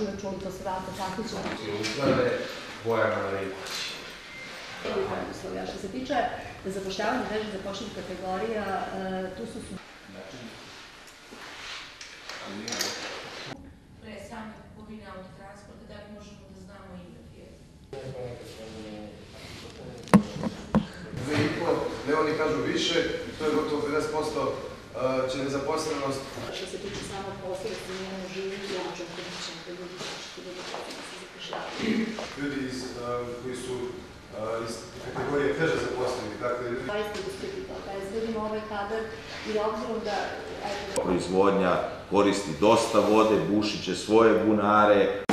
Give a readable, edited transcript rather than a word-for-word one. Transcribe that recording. još uveć ulica Srata Čakića. Uslove Bojana Marinković. Uslove, a što se tiče zapošljavanja vežih zapošljenih kategorija, tu su su... Pre same kupovine Autotransporta, da li možemo da znamo ime firme? Ne, oni kažu više, to je gotovo 50%. Če nezaposlenost... Što se tiče samo posla, da se njeno živi i ono čak odličan, da ljudi što ljudi se zapošljavaju. Ljudi koji su iz kategorije teže zaposleni, tako da ljudi... Zaista uspjeti to, da izvedimo ovaj kadar i obzirom da... Proizvodnja koristi dosta vode, bušiće svoje bunare.